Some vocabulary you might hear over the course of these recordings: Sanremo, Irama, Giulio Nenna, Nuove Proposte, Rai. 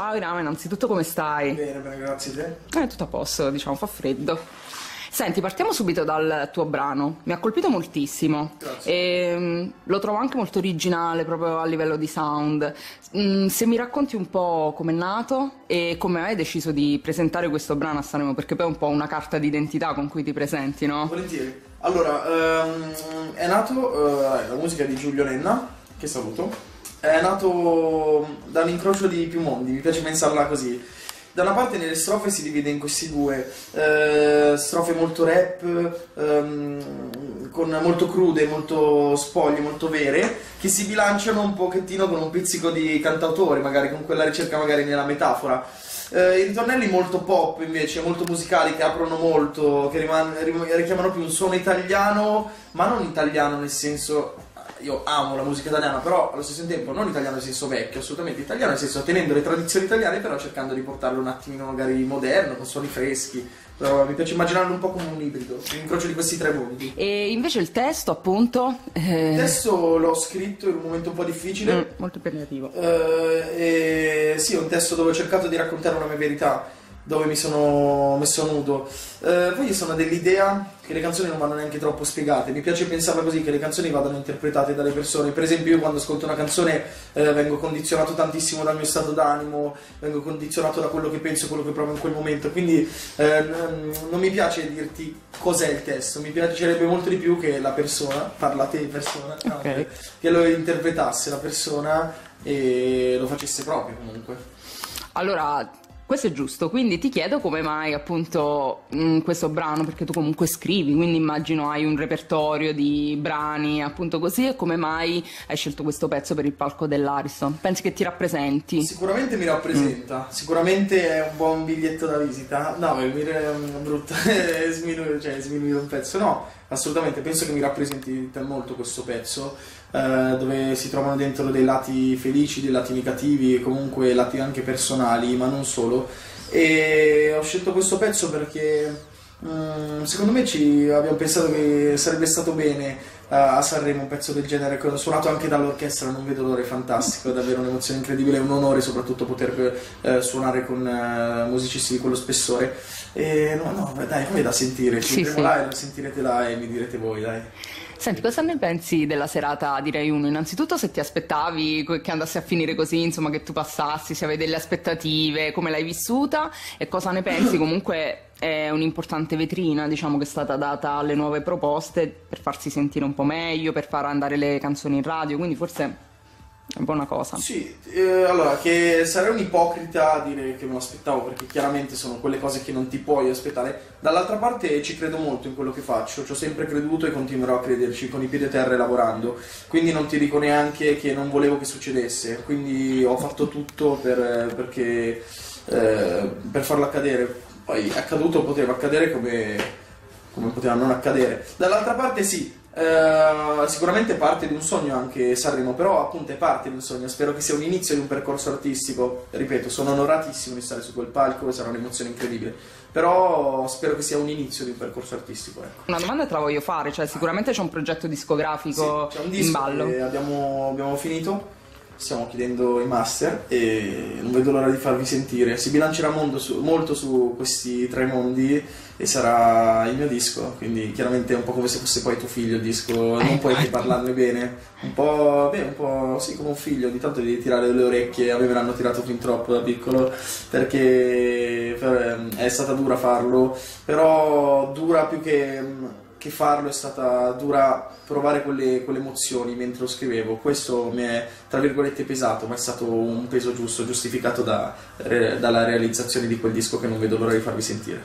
Ciao Irama, innanzitutto come stai? Bene, bene, grazie a te. Tutto a posto, diciamo, fa freddo. Senti, partiamo subito dal tuo brano, mi ha colpito moltissimo. Grazie. E lo trovo anche molto originale proprio a livello di sound. Se mi racconti un po' com'è nato e come hai deciso di presentare questo brano a Sanremo, perché poi è un po' una carta d'identità con cui ti presenti, no? Volentieri. Allora, è nato la musica di Giulio Nenna, che saluto. È nato dall'incrocio di più mondi, mi piace pensarla così. Da una parte nelle strofe si divide in questi due, strofe molto rap, molto crude, molto spoglie, molto vere, che si bilanciano un pochettino con un pizzico di cantautore, magari con quella ricerca magari nella metafora. I ritornelli molto pop invece, molto musicali, che aprono molto, che richiamano più un suono italiano, ma non italiano nel senso... Io amo la musica italiana, però allo stesso tempo non italiano nel senso vecchio, assolutamente italiano nel senso tenendo le tradizioni italiane, però cercando di portarlo un attimino magari moderno, con suoni freschi. Però mi piace immaginarlo un po' come un ibrido, un incrocio di questi tre mondi. E invece il testo, appunto? Il testo l'ho scritto in un momento un po' difficile. Molto impegnativo. Sì, è un testo dove ho cercato di raccontare una mia verità, dove mi sono messo nudo. Poi io sono dell'idea che le canzoni non vanno neanche troppo spiegate, mi piace pensarla così, che le canzoni vadano interpretate dalle persone. Per esempio io quando ascolto una canzone vengo condizionato tantissimo dal mio stato d'animo, vengo condizionato da quello che penso, quello che provo in quel momento, quindi non mi piace dirti cos'è il testo, mi piacerebbe molto di più che la persona, parlate in persona, okay, che lo interpretasse la persona e lo facesse proprio comunque. Allora... Questo è giusto, quindi ti chiedo come mai appunto questo brano, perché tu comunque scrivi, quindi immagino hai un repertorio di brani appunto così, e come mai hai scelto questo pezzo per il palco dell'Ariston? Pensi che ti rappresenti? Sicuramente mi rappresenta, sicuramente è un buon biglietto da visita, no, brutto, sminuire un pezzo, no, assolutamente, penso che mi rappresenti molto questo pezzo, dove si trovano dentro dei lati felici, dei lati negativi e comunque lati anche personali, ma non solo. E ho scelto questo pezzo perché secondo me abbiamo pensato che sarebbe stato bene a Sanremo un pezzo del genere, suonato anche dall'orchestra. Non vedo l'ora, è fantastico, è davvero un'emozione incredibile, è un onore soprattutto poter suonare con musicisti di quello spessore. E no, dai, come da sentire, ci vedremo là e lo sentirete là e mi direte voi, dai. Senti, cosa ne pensi della serata di Rai 1? Innanzitutto se ti aspettavi che andasse a finire così, insomma, che tu passassi, se avevi delle aspettative, come l'hai vissuta e cosa ne pensi? Comunque è un'importante vetrina, diciamo, che è stata data alle nuove proposte per farsi sentire un po' meglio, per far andare le canzoni in radio, quindi forse... È una buona cosa. Sì, allora, che sarei un ipocrita a dire che me lo aspettavo, perché chiaramente sono quelle cose che non ti puoi aspettare. Dall'altra parte ci credo molto in quello che faccio, ci ho sempre creduto e continuerò a crederci con i piedi a terra e lavorando, quindi non ti dico neanche che non volevo che succedesse, quindi ho fatto tutto per farlo accadere. Poi è accaduto, poteva accadere come poteva non accadere. Dall'altra parte sì, sicuramente parte di un sogno anche Sanremo, però appunto è parte di un sogno, spero che sia un inizio di un percorso artistico, ripeto, sono onoratissimo di stare su quel palco, sarà un'emozione incredibile, però spero che sia un inizio di un percorso artistico, ecco. Una domanda te la voglio fare, cioè sicuramente c'è un progetto discografico, sì, un disco in ballo che abbiamo finito, stiamo chiedendo i master e non vedo l'ora di farvi sentire. Si bilancerà molto su questi tre mondi e sarà il mio disco, quindi chiaramente è un po' come se fosse poi tuo figlio il disco, non puoi che parlarne bene, un po' sì, come un figlio, ogni tanto devi tirare le orecchie, a me me l'hanno tirato fin troppo da piccolo perché è stata dura farlo, però dura più che farlo è stata dura provare quelle emozioni mentre lo scrivevo. Questo mi è tra virgolette pesato, ma è stato un peso giusto, giustificato dalla realizzazione di quel disco che non vedo l'ora di farvi sentire.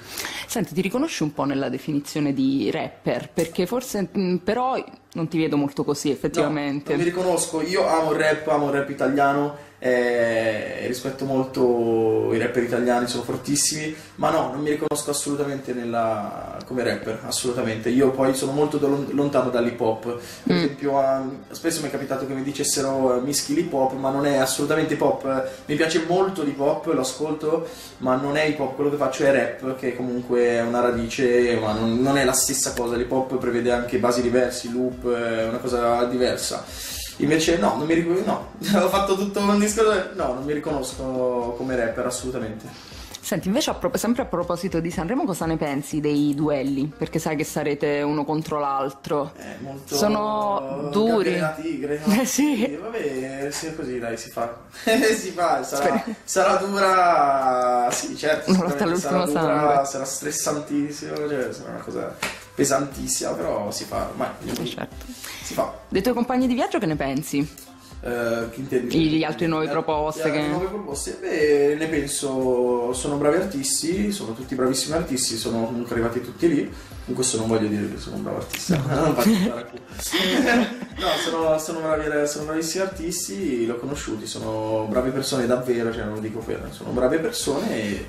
Senti, ti riconosci un po' nella definizione di rapper? Perché forse però non ti vedo molto così effettivamente. No, non mi riconosco, io amo il rap italiano, rispetto molto i rapper italiani, sono fortissimi, ma no, non mi riconosco assolutamente come rapper, assolutamente. Io poi sono molto lontano dall'hip hop, per esempio spesso mi è capitato che mi dicessero mischi l'hip hop, ma non è assolutamente hip hop, mi piace molto l'hip hop, lo ascolto, ma non è hip hop, quello che faccio è rap, che comunque è una radice, ma non è la stessa cosa, l'hip hop prevede anche basi diversi, loop, è una cosa diversa. Invece no, non mi riconosco, no, ho fatto tutto un discorso, no, non mi riconosco come rapper assolutamente. Senti, invece sempre a proposito di Sanremo, cosa ne pensi dei duelli? Perché sai che sarete uno contro l'altro. Molto... sono duri. La tigre, no? Sì. Vabbè, sì, così dai, si fa. Si fa, sarà dura... Sì, certo, sarà dura, sarà stressantissimo, cioè, sarà una cosa pesantissima, però si fa ormai. Sì, certo. Si fa. Dei tuoi compagni di viaggio che ne pensi? Gli altri Nuove Proposte che... Nuove Proposte, beh, ne penso, sono bravi artisti, sono tutti bravissimi artisti, sono comunque arrivati tutti lì. In questo non voglio dire che sono un bravo artista, non faccio stare qui. No, sono bravissimi artisti, li ho conosciuti, sono brave persone davvero, cioè non lo dico per, sono brave persone e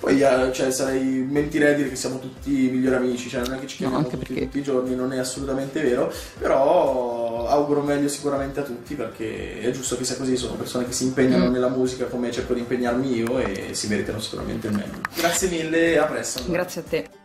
poi cioè, mentirei a dire che siamo tutti migliori amici, cioè non è che ci chiamiamo tutti i giorni, non è assolutamente vero, però auguro meglio sicuramente a tutti, perché è giusto che sia così, sono persone che si impegnano nella musica come cerco di impegnarmi io e si meritano sicuramente il meglio. Grazie mille, a presto. Allora. Grazie a te.